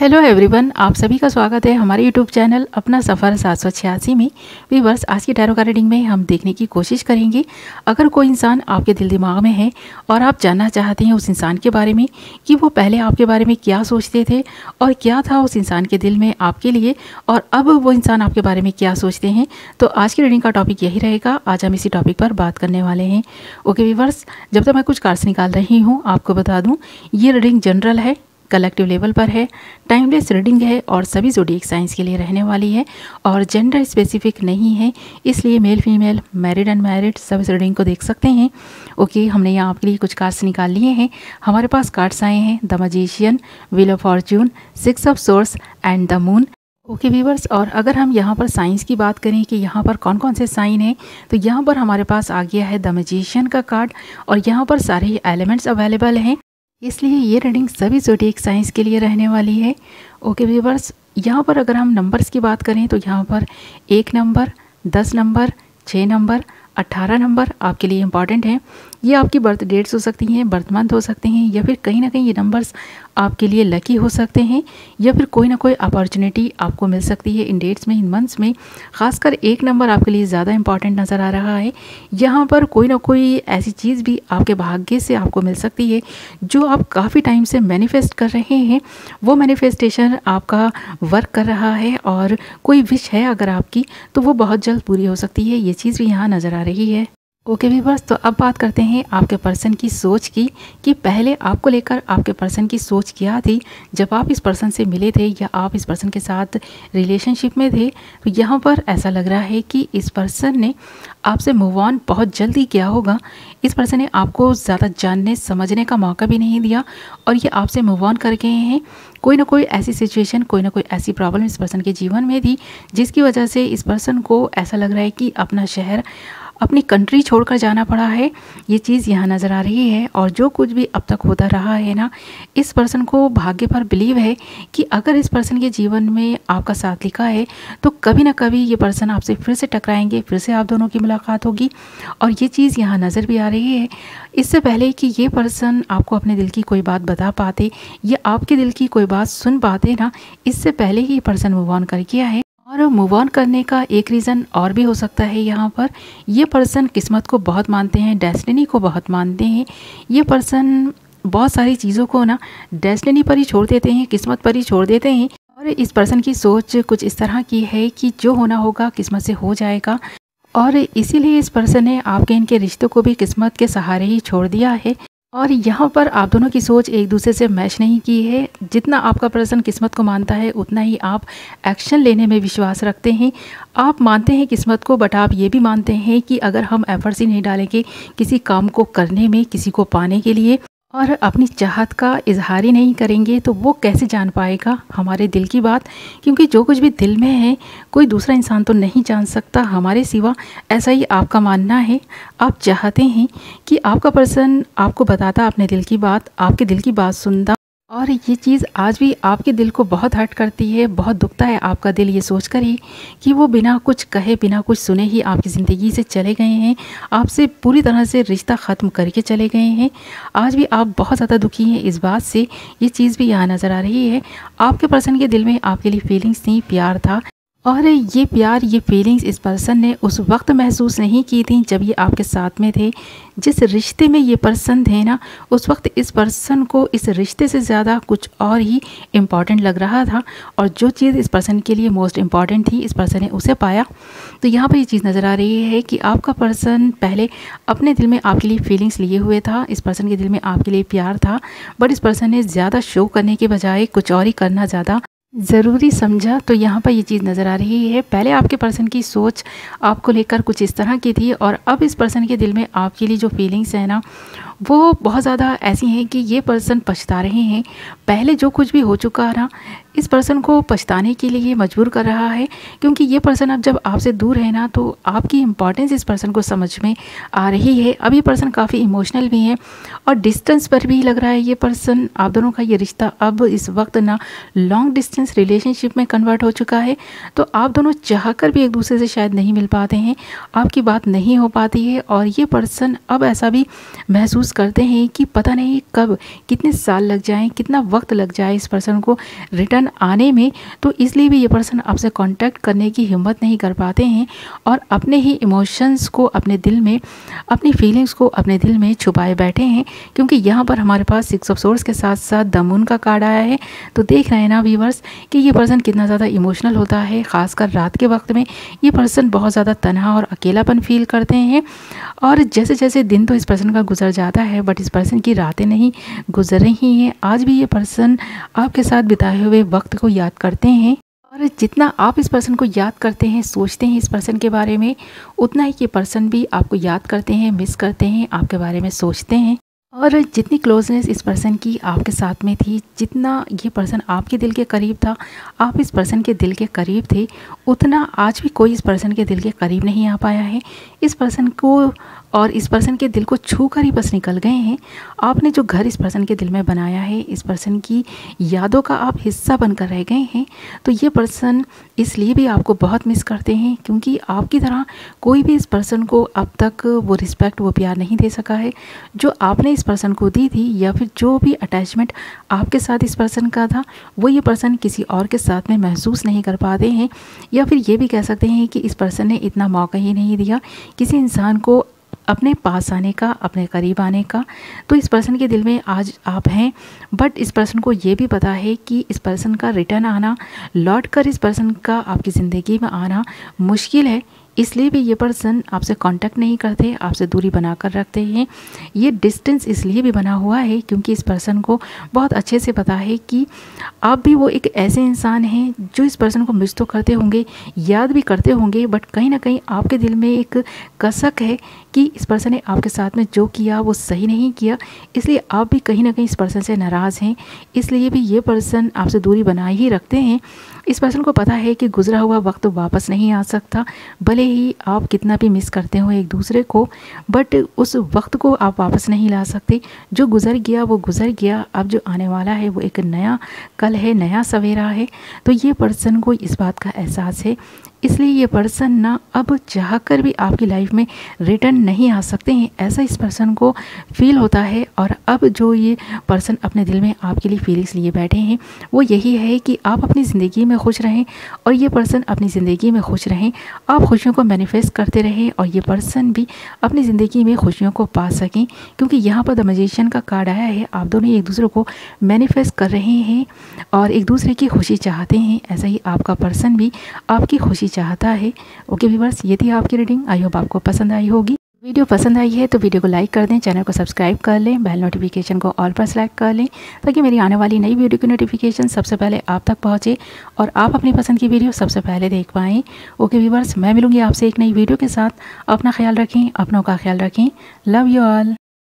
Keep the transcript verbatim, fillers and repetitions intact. Hello everyone, आप सभी का स्वागत है हमारे यूट्यूब चैनल अपना सफ़र सात सौ छियासी में। व्यूअर्स, आज की टैरो कार्ड रीडिंग में हम देखने की कोशिश करेंगे, अगर कोई इंसान आपके दिल दिमाग में है और आप जानना चाहते हैं उस इंसान के बारे में कि वो पहले आपके बारे में क्या सोचते थे और क्या था उस इंसान के दिल में आपके लिए, और अब वो इंसान आपके बारे में क्या सोचते हैं, तो आज की रीडिंग का टॉपिक यही रहेगा। आज हम इसी टॉपिक पर बात करने वाले हैं। ओके व्यूअर्स, जब तक मैं कुछ कार्ड्स निकाल रही हूँ आपको बता दूँ, ये रीडिंग जनरल है, कलेक्टिव लेवल पर है, टाइमलेस रीडिंग है और सभी ज़ोडिएक साइंस के लिए रहने वाली है और जेंडर स्पेसिफिक नहीं है, इसलिए मेल फीमेल, मैरिड अनमैरिड सब इस रीडिंग को देख सकते हैं। ओके, हमने यहाँ आपके लिए कुछ कार्ड्स निकाल लिए हैं। हमारे पास कार्ड्स आए हैं the magician, wheel of fortune, six of swords and the moon. Okay viewers, और अगर हम यहाँ पर साइंस की बात करें कि यहाँ पर कौन कौन से साइन हैं, तो यहाँ पर हमारे पास आ गया है द मैजिशियन का कार्ड और यहाँ पर सारे ही एलिमेंट्स अवेलेबल हैं, इसलिए ये रीडिंग सभी ज़ोडिएक साइंस के लिए रहने वाली है। ओके व्यूअर्स, यहाँ पर अगर हम नंबर्स की बात करें तो यहाँ पर एक नंबर, दस नंबर, छः नंबर, अट्ठारह नंबर आपके लिए इम्पॉर्टेंट हैं। ये आपकी बर्थ डेट्स हो सकती हैं, बर्थ मंथ हो सकते हैं, या फिर कहीं ना कहीं ये नंबर्स आपके लिए लकी हो सकते हैं, या फिर कोई ना कोई अपॉर्चुनिटी आपको मिल सकती है इन डेट्स में, इन मंथ्स में। खासकर एक नंबर आपके लिए ज़्यादा इंपॉर्टेंट नज़र आ रहा है। यहाँ पर कोई ना कोई ऐसी चीज़ भी आपके भाग्य से आपको मिल सकती है जो आप काफ़ी टाइम से मैनिफेस्ट कर रहे हैं, वो मैनिफेस्टेशन आपका वर्क कर रहा है, और कोई विश है अगर आपकी तो वो बहुत जल्द पूरी हो सकती है, ये चीज़ भी यहाँ नज़र आ रही है। ओके व्यूअर्स, तो अब बात करते हैं आपके पर्सन की सोच की कि पहले आपको लेकर आपके पर्सन की सोच क्या थी जब आप इस पर्सन से मिले थे या आप इस पर्सन के साथ रिलेशनशिप में थे। तो यहाँ पर ऐसा लग रहा है कि इस पर्सन ने आपसे मूव ऑन बहुत जल्दी किया होगा। इस पर्सन ने आपको ज़्यादा जानने समझने का मौका भी नहीं दिया और ये आपसे मूव ऑन कर गए हैं। कोई ना कोई ऐसी सिचुएशन, कोई ना कोई ऐसी प्रॉब्लम इस पर्सन के जीवन में थी जिसकी वजह से इस पर्सन को ऐसा लग रहा है कि अपना शहर, अपनी कंट्री छोड़कर जाना पड़ा है, ये चीज़ यहाँ नज़र आ रही है। और जो कुछ भी अब तक होता रहा है ना, इस पर्सन को भाग्य पर बिलीव है कि अगर इस पर्सन के जीवन में आपका साथ लिखा है तो कभी ना कभी ये पर्सन आपसे फिर से टकराएंगे, फिर से आप दोनों की मुलाकात होगी, और ये चीज़ यहाँ नज़र भी आ रही है। इससे पहले कि ये पर्सन आपको अपने दिल की कोई बात बता पाते या आपके दिल की कोई बात सुन पाते ना, इससे पहले ही ये पर्सन मूव ऑन कर गया है। और मूव ऑन करने का एक रीज़न और भी हो सकता है, यहाँ पर ये पर्सन किस्मत को बहुत मानते हैं, डेस्टिनी को बहुत मानते हैं। ये पर्सन बहुत सारी चीज़ों को ना डेस्टिनी पर ही छोड़ देते हैं, किस्मत पर ही छोड़ देते हैं, और इस पर्सन की सोच कुछ इस तरह की है कि जो होना होगा किस्मत से हो जाएगा, और इसीलिए इस पर्सन ने आपके इनके रिश्तों को भी किस्मत के सहारे ही छोड़ दिया है। और यहाँ पर आप दोनों की सोच एक दूसरे से मैच नहीं की है। जितना आपका पर्सन किस्मत को मानता है उतना ही आप एक्शन लेने में विश्वास रखते हैं। आप मानते हैं किस्मत को, बट आप ये भी मानते हैं कि अगर हम एफर्ट्स ही नहीं डालेंगे किसी काम को करने में, किसी को पाने के लिए, और अपनी चाहत का इजहार ही नहीं करेंगे तो वो कैसे जान पाएगा हमारे दिल की बात, क्योंकि जो कुछ भी दिल में है कोई दूसरा इंसान तो नहीं जान सकता हमारे सिवा, ऐसा ही आपका मानना है। आप चाहते हैं कि आपका पर्सन आपको बताता अपने दिल की बात, आपके दिल की बात सुनता, और ये चीज़ आज भी आपके दिल को बहुत हर्ट करती है, बहुत दुखता है आपका दिल ये सोच कर ही कि वो बिना कुछ कहे, बिना कुछ सुने ही आपकी ज़िंदगी से चले गए हैं, आपसे पूरी तरह से रिश्ता ख़त्म करके चले गए हैं। आज भी आप बहुत ज़्यादा दुखी हैं इस बात से, ये चीज़ भी यहाँ नज़र आ रही है। आपके पर्सन के दिल में आपके लिए फीलिंग्स थी, प्यार था, और ये प्यार, ये फीलिंग्स इस पर्सन ने उस वक्त महसूस नहीं की थी जब ये आपके साथ में थे। जिस रिश्ते में ये पर्सन थे ना, उस वक्त इस पर्सन को इस रिश्ते से ज़्यादा कुछ और ही इम्पॉर्टेंट लग रहा था, और जो चीज़ इस पर्सन के लिए मोस्ट इम्पॉर्टेंट थी इस पर्सन ने उसे पाया। तो यहाँ पर ये चीज़ नज़र आ रही है कि आपका पर्सन पहले अपने दिल में आपके लिए फीलिंग्स लिए हुए था, इस पर्सन के दिल में आपके लिए प्यार था, बट इस पर्सन ने ज़्यादा शो करने के बजाय कुछ और ही करना ज़्यादा ज़रूरी समझा। तो यहाँ पर ये चीज़ नज़र आ रही है, पहले आपके पर्सन की सोच आपको लेकर कुछ इस तरह की थी, और अब इस पर्सन के दिल में आपके लिए जो फीलिंग्स हैं ना, वो बहुत ज़्यादा ऐसी हैं कि ये पर्सन पछता रहे हैं। पहले जो कुछ भी हो चुका ना, इस पर्सन को पछताने के लिए मजबूर कर रहा है, क्योंकि ये पर्सन अब जब आपसे दूर है ना, तो आपकी इम्पॉर्टेंस इस पर्सन को समझ में आ रही है। अब ये पर्सन काफ़ी इमोशनल भी है और डिस्टेंस पर भी लग रहा है ये पर्सन। आप दोनों का ये रिश्ता अब इस वक्त ना लॉन्ग डिस्टेंस रिलेशनशिप में कन्वर्ट हो चुका है, तो आप दोनों चाह कर भी एक दूसरे से शायद नहीं मिल पाते हैं, आपकी बात नहीं हो पाती है, और ये पर्सन अब ऐसा भी महसूस महसूस करते हैं कि पता नहीं कब कितने साल लग जाएं, कितना वक्त लग जाए इस पर्सन को रिटर्न आने में, तो इसलिए भी ये पर्सन आपसे कांटेक्ट करने की हिम्मत नहीं कर पाते हैं और अपने ही इमोशंस को अपने दिल में, अपनी फीलिंग्स को अपने दिल में छुपाए बैठे हैं। क्योंकि यहाँ पर हमारे पास सिक्स ऑफ सोर्स के साथ साथ द मून का कार्ड आया है, तो देख रहे हैं ना व्यूवर्स कि ये पर्सन कितना ज़्यादा इमोशनल होता है, खासकर रात के वक्त में ये पर्सन बहुत ज़्यादा तनहा और अकेलापन फील करते हैं। और जैसे जैसे दिन तो इस पर्सन का गुजर जाता है, बट इस पर्सन की रातें नहीं गुजर रही हैं। आज भी ये पर्सन आपके साथ बिताए हुए वक्त को याद करते हैं और जितना आप इस पर्सन को याद करते हैं, सोचते हैं इस पर्सन के बारे में, उतना ही ये पर्सन भी आपको याद करते हैं, मिस करते हैं, आपके बारे में सोचते हैं। और जितनी क्लोजनेस इस पर्सन की आपके साथ में थी, जितना ये पर्सन आपके दिल के करीब था, आप इस पर्सन के दिल के करीब थे, उतना आज भी कोई इस पर्सन के दिल के करीब नहीं आ पाया है। इस पर्सन को और इस पर्सन के दिल को छू कर ही बस निकल गए हैं। आपने जो घर इस पर्सन के दिल में बनाया है, इस पर्सन की यादों का आप हिस्सा बनकर रह गए हैं। तो ये पर्सन इसलिए भी आपको बहुत मिस करते हैं क्योंकि आपकी तरह कोई भी इस पर्सन को अब तक वो रिस्पेक्ट, वो प्यार नहीं दे सका है जो आपने इस पर्सन को दी थी, या फिर जो भी अटैचमेंट आपके साथ इस पर्सन का था वो ये पर्सन किसी और के साथ में महसूस नहीं कर पाते हैं। या फिर ये भी कह सकते हैं कि इस पर्सन ने इतना मौका ही नहीं दिया किसी इंसान को अपने पास आने का, अपने करीब आने का। तो इस पर्सन के दिल में आज आप हैं, बट इस पर्सन को ये भी पता है कि इस पर्सन का रिटर्न आना, लौट कर इस पर्सन का आपकी ज़िंदगी में आना मुश्किल है। इसलिए भी ये पर्सन आपसे कांटेक्ट नहीं करते, आपसे दूरी बनाकर रखते हैं। ये डिस्टेंस इसलिए भी बना हुआ है क्योंकि इस पर्सन को बहुत अच्छे से पता है कि आप भी वो एक ऐसे इंसान हैं जो इस पर्सन को मिस तो करते होंगे, याद भी करते होंगे, बट कहीं ना कहीं आपके दिल में एक कसक है कि इस पर्सन ने आपके साथ में जो किया वो सही नहीं किया, इसलिए आप भी कहीं ना कहीं इस पर्सन से नाराज़ हैं। इसलिए भी ये पर्सन आपसे दूरी बनाए ही रखते हैं। इस पर्सन को पता है कि गुजरा हुआ वक्त वापस नहीं आ सकता, भले ही आप कितना भी मिस करते हो एक दूसरे को, बट उस वक्त को आप वापस नहीं ला सकते। जो गुज़र गया वो गुज़र गया, अब जो आने वाला है वो एक नया कल है, नया सवेरा है। तो ये पर्सन को इस बात का एहसास है, इसलिए ये पर्सन ना अब चाहकर भी आपकी लाइफ में रिटर्न नहीं आ सकते हैं, ऐसा इस पर्सन को फील होता है। और अब जो ये पर्सन अपने दिल में आपके लिए फीलिंग्स लिए बैठे हैं वो यही है कि आप अपनी ज़िंदगी में खुश रहें और ये पर्सन अपनी ज़िंदगी में खुश रहें, आप खुशियों को मैनिफेस्ट करते रहें और ये पर्सन भी अपनी ज़िंदगी में खुशियों को पा सकें। क्योंकि यहाँ पर द मैजिशियन का कार्ड आया है, आप दोनों एक दूसरे को मैनिफेस्ट कर रहे हैं और एक दूसरे की खुशी चाहते हैं। ऐसा ही आपका पर्सन भी आपकी खुशी चाहता है। ओके व्यूअर्स, ये थी आपकी रीडिंग। आई होप आपको पसंद आई होगी। वीडियो पसंद आई है तो वीडियो को लाइक कर दें, चैनल को सब्सक्राइब कर लें, बेल नोटिफिकेशन को ऑल पर सेलेक्ट कर लें ताकि मेरी आने वाली नई वीडियो की नोटिफिकेशन सबसे पहले आप तक पहुंचे और आप अपनी पसंद की वीडियो सबसे पहले देख पाएँ। ओके व्यूअर्स, मैं मिलूंगी आपसे एक नई वीडियो के साथ। अपना ख्याल रखें, अपनों का ख्याल रखें। Love you all.